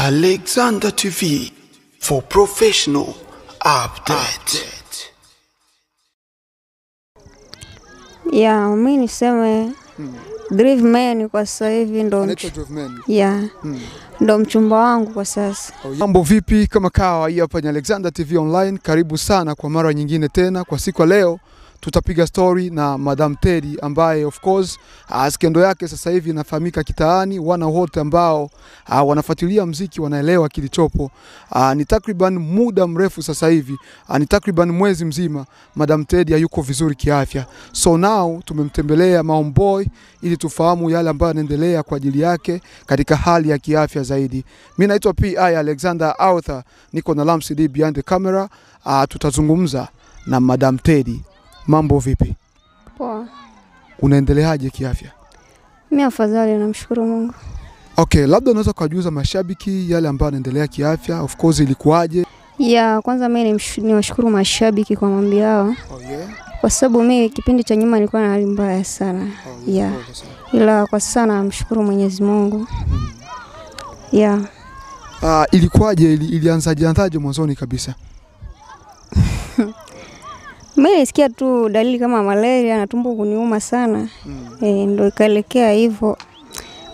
Alexander TV for professional update. Yeah, mimi ni sema Driveman kwa sasa hivi ndo yeah. Ndo mchumba wangu kwa sasa. Mambo vipi kama kawa hii hapa ni Alexander TV Online. Karibu sana kwa mara nyingine tena. Kwa siku leo tutapiga story na Madam Teddy ambaye of course skendo yake sasa hivi inafahamika kitaani. Wana wote ambao wanafuatilia muziki wanaelewa kilichopo. Ni takriban muda mrefu sasa hivi, ni takriban mwezi mzima Madam Teddy hayuko vizuri kiafya. So now tumemtembelea Maomboy ili tufahamu yale ambayo yanaendelea kwa ajili yake katika hali ya kiafya zaidi. Mimi naitwa PI Alexander Arthur, niko na Ramsy D behind the camera. Tutazungumza na Madam Teddy. Mambo vipi? Poa. Unaendeleaje kiafya? Mimi afadhali na mshukuru Mungu. Okay, labda unaweza kujuza mashabiki yale ambayo yanaendelea kiafya, of course ilikuwaje? Yeah, kwanza mimi ni washukuru mashabiki kwa mambo yao. Oh yeah. Kwa sababu mimi kipindi cha nyuma nilikuwa na hali mbaya sana. Oh, yeah. Ila kwa sasa namshukuru Mwenyezi Mungu. Yeah. Ilikuwaje? Ilianzaje mwanzoni kabisa? Mimi nisikia tu dalili kama malaria na tumbo kuniuma sana. Ndio ikaelekea hivyo.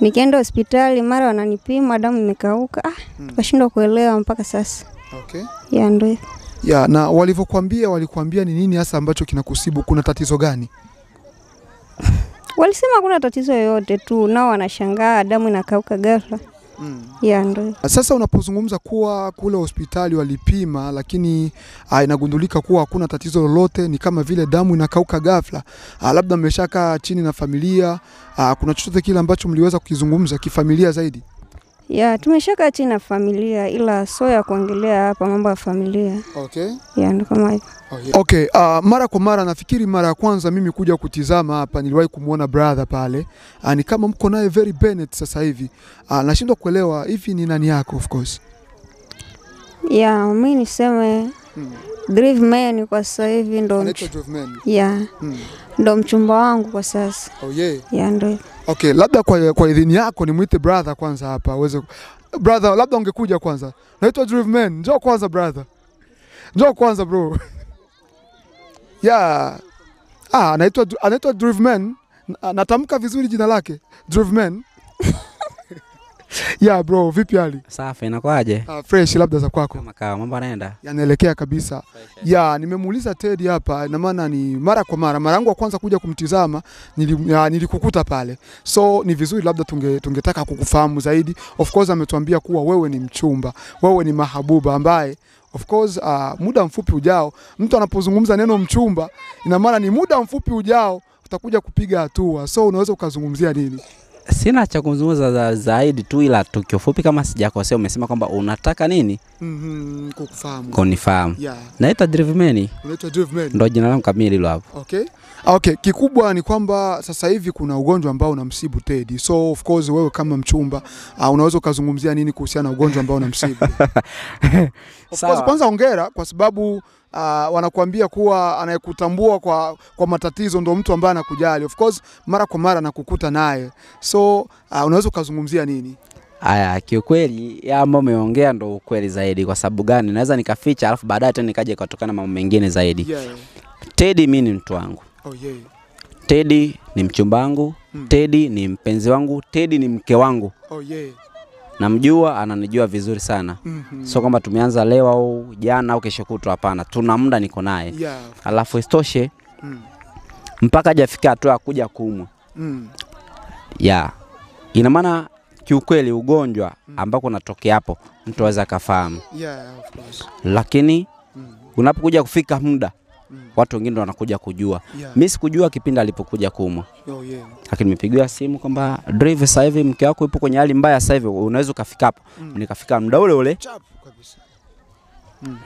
Nikaenda hospitali mara wananipima damu imekauka. Tukashindwa kuelewa mpaka sasa. Okay. Ya ndio. Ya yeah, na walikuambia ni nini hasa ambacho kinakusibu, kuna tatizo gani? Walisema kuna tatizo yoyote tu, nao wanashangaa damu inakauka ghafla. Yeah, ndio. Sasa unapozungumza kuwa kule hospitali walipima lakini inagundulika kuwa hakuna tatizo lolote, ni kama vile damu inakauka ghafla. Labda mmeshaka chini na familia, kuna chochote kile ambacho mliweza kukizungumza kifamilia zaidi? Yeah, tumeshaka chini na familia ila sio ya kuongelea hapa mambo ya familia. Okay. Yeah, ndio kama hivyo. Oh, yeah. Okay, mara kwa mara nafikiri mara ya kwanza mimi kuja kutizama hapa niliwahi kumuona brother pale. Ni kama mko naye very Bennett sasa hivi. Nashindwa kuelewa hivi ni nani yako of course. Yeah, mimi ni sema Driveman kwa sasa hivi ndo. Yeah. Ndo mchumba wangu kwa sasa. Oh yeah. Yeah, ndio. Okay, labda kwa idhini yako nimuite brother kwanza hapa. Uweze brother, labda ungekuja kwanza. Naitwa Driveman. Njoo kwanza brother. Njoo kwanza bro. Yeah. Anaitwa Driveman. Natamka vizuri jina lake. Driveman. Yeah bro, vipi hali? Safi, inakwaje? Fresh labda za kwako. Kama kawa, mambo yanaenda. Yanaelekea kabisa. Ya, yeah, nimemuuliza Teddy hapa, na maana ni mara kwa mara. Mara yangu ya kwanza kuja kumtizama, nilikukuta pale. So ni vizuri labda tungetaka kukufahamu zaidi. Of course ametuambia kuwa wewe ni mchumba, wewe ni mahabuba ambaye of course muda mfupi ujao, mtu anapozungumza neno mchumba, ina maana ni muda mfupi ujao utakuja kupiga hatua. So unaweza ukazungumzia nini? Sina cha kuzungumza zaidi tu ila tukio fupi kama sijakosea umesema kwamba unataka nini? Kukufahamu. Kunifahamu. Yeah. Naitwa Driveman. Unaitwa Driveman. Ndio jina langu kamili hilo hapo. Okay. Okay, kikubwa ni kwamba sasa hivi kuna ugonjwa ambao unamsibu Teddy. So of course wewe kama mchumba unaweza kuzungumzia nini kuhusiana na ugonjwa ambao unamsibu? Of course kwanza hongera kwa sababu wanakuambia kuwa anayekutambua kwa matatizo ndio mtu ambaye anakujali. Of course mara kwa mara nakukuta naye. So unaweza kuzungumzia nini? Aya, kiukweli mambo umeongea ndio ukweli zaidi. Kwa sababu gani? Naweza nikaficha alafu baadaye tena nikaje kutokana na mambo mengine zaidi. Yeah. Teddy mimi ni mtu wangu. Oh yeah. Teddy ni mchumba wangu, Teddy ni mpenzi wangu, Teddy ni mke wangu. Oh yeah. Namjua, ananijua vizuri sana. So kwamba tumeanza leo au jana au kesho kutwa, hapana. Tuna muda niko naye. Yeah. Alafu istoshe mpaka hajafika hatua kuja kuumwa. Yeah. Ina maana kiukweli ugonjwa ambako unatokea hapo mtu anaweza kafahamu. Yeah, of course. Lakini unapokuja kufika muda watu wengine wanakuja kujua. Yeah. Mimi sikujua kipindi alipokuja kuumwa. Oh yeah. Lakini nimepigiwa simu kwamba Drive sasa hivi mke wako yupo kwenye hali mbaya sasa hivi, unaweza kufika hapo. Nikafika muda ule ule. Chapu kabisa.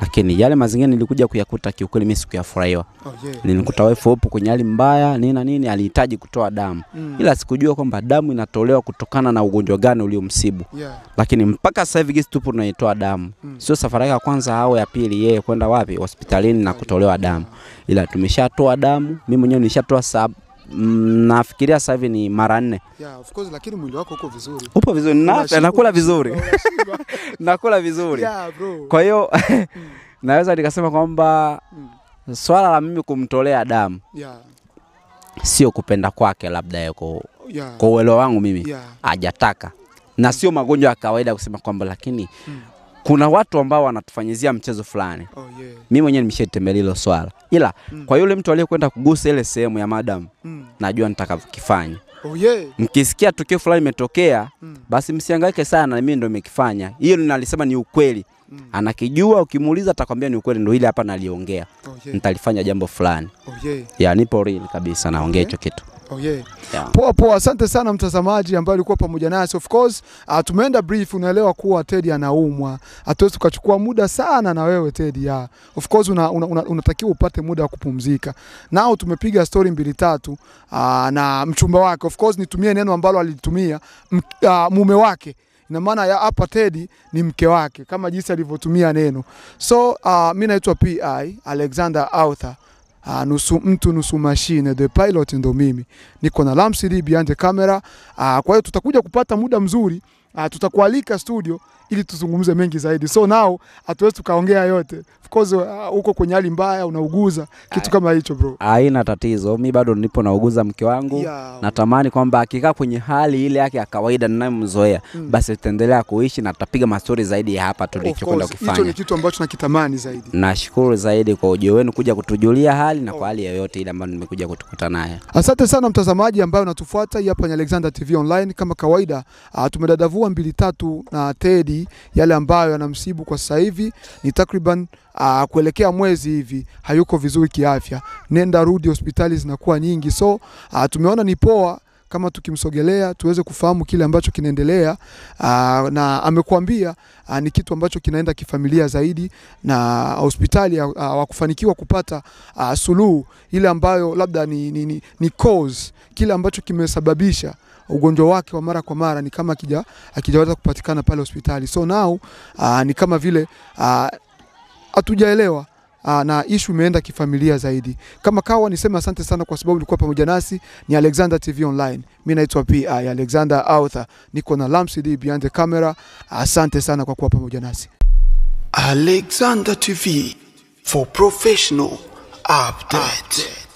Lakini yale mazingira nilikuja kuyakuta kiukweli mimi sikuyafurahia. Oh yeah. Nilikuta wife yupo kwenye hali mbaya, nina nini alihitaji kutoa damu. Ila sikujua kwamba damu inatolewa kutokana na ugonjwa gani uliomsibu. Yeah. Lakini mpaka sasa hivi gesi tupo tunaitoa damu. Sio safari ya kwanza au ya pili yeye kwenda wapi hospitalini na kutolewa damu. Ila tumeshatoa damu, mimi mwenyewe nilishatoa nafikiria sasa hivi ni mara 4. Yeah, of course, lakini mwili wako uko vizuri. Upo vizuri na nakula vizuri. Nakula vizuri. Yeah, bro. Kwa hiyo naweza nikasema kwamba swala la mimi kumtolea damu. Yeah. Sio kupenda kwake labda yako. Yeah. Kwa uelewa wangu mimi hajataka. Yeah. Na sio magonjwa ya kawaida kusema kwamba lakini kuna watu ambao wanatufanyizia mchezo fulani. Oh yeah. Mimi mwenyewe nimeshaitembelea hilo swala. Ila kwa yule mtu aliyekwenda kugusa ile sehemu ya madam, najua nitakavokifanya. Oh yeah. Mkisikia tukio fulani imetokea, basi msihangaike sana, mimi ndio nimekifanya. Hiyo ninalisema ni ukweli. Anakijua, ukimuuliza atakwambia ni ukweli, ndio ile hapa naliongea. Oh yeah. Nitalifanya jambo fulani. Oh yeah. Ya nipo real kabisa naongea hicho kitu. Oh yeah. Yeah. Poa poa, asante sana mtazamaji ambaye alikuwa pamoja nasi. Of course, tumeenda brief, unaelewa kuwa Teddy anaumwa. Hatuwezi tukachukua muda sana na wewe Teddy. Yeah. Of course unatakiwa upate muda wa kupumzika. Nao tumepiga story 2-3 na mchumba wake. Of course nitumie neno ambalo alitumia mume wake. Na maana ya hapa Teddy ni mke wake kama jinsi alivyotumia neno. So mimi naitwa PI Alexander Arthur. Nusu mtu nusu machine, the pilot ndo mimi. Niko na Ramsy D behind the camera. Kwa hiyo tutakuja kupata muda mzuri, tutakualika studio ili tuzungumze mengi zaidi. So now hatuwezi tukaongea yote. Of course uko kwenye hali mbaya, unauguza kitu kama hicho bro. Haina tatizo. Mimi bado nipo nauguza mke wangu. Yeah, natamani kwamba akikaa kwenye hali ile yake ya kawaida ninayomzoea, basi tutaendelea kuishi na tutapiga mastori zaidi ya hapa tulichokwenda kufanya. Hicho ni kitu ambacho nakitamani zaidi. Nashukuru zaidi kwa ujio wenu kuja kutujulia hali na kwa hali yoyote ile ambayo nimekuja kutukuta naye. Asante sana mtazamaji ambaye unatufuata hapa ni Alexander TV Online. Kama kawaida tumedadavua 2-3 na Teddy yale ambayo yanamsibu kwa sasa hivi. Ni takriban kuelekea mwezi hivi hayuko vizuri kiafya, nenda rudi hospitali zinakuwa nyingi. So tumeona ni poa kama tukimsogelea tuweze kufahamu kile ambacho kinaendelea, na amekuambia ni kitu ambacho kinaenda kifamilia zaidi, na hospitali hawakufanikiwa kupata suluhu ile ambayo labda ni cause, kile ambacho kimesababisha ugonjwa wake wa mara kwa mara, ni kama akijaweza kupatikana pale hospitali. So now ni kama vile hatujaelewa na issue imeenda kifamilia zaidi. Kama kawa nisema asante sana kwa sababu ulikuwa pamoja nasi. Ni Alexander TV Online. Mimi naitwa PI Alexander Arthur. Niko na Ramsy D behind the camera. Asante sana kwa kuwa pamoja nasi. Alexander TV for professional updates.